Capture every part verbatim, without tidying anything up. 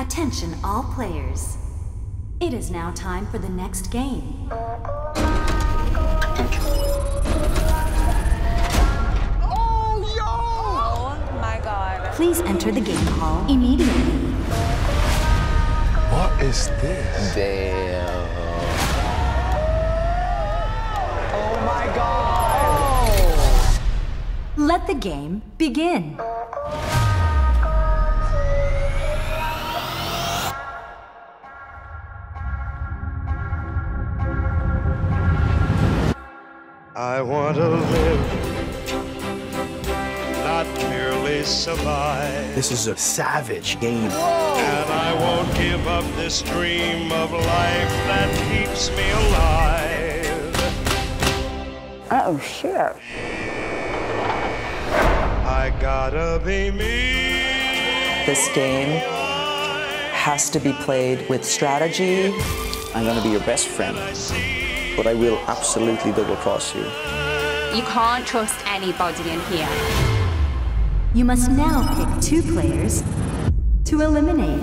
Attention all players. It is now time for the next game. Oh, yo! Oh, my God. Please enter the game hall immediately. What is this? Damn. Oh, my God. Oh. Let the game begin. I want to live, not merely survive. This is a savage game. Whoa. And I won't give up this dream of life that keeps me alive. Oh, shit. I gotta be me. This game has to be played with strategy. I'm gonna be your best friend. But I will absolutely double-cross you. You can't trust anybody in here. You must now pick two players to eliminate.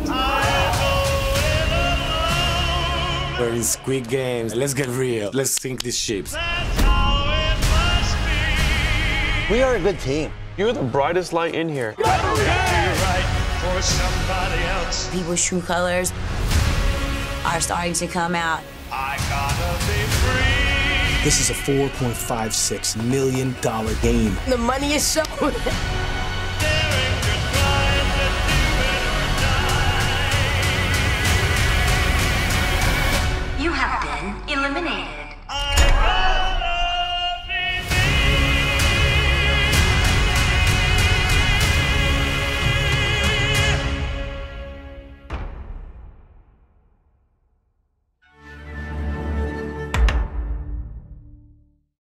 Where is Squid Game? Let's get real. Let's sink these ships. That's how it must be. We are a good team. You're the brightest light in here. You're right for somebody else. People's true colors are starting to come out. I gotta be free. This is a four point five six million dollar game. The money is so...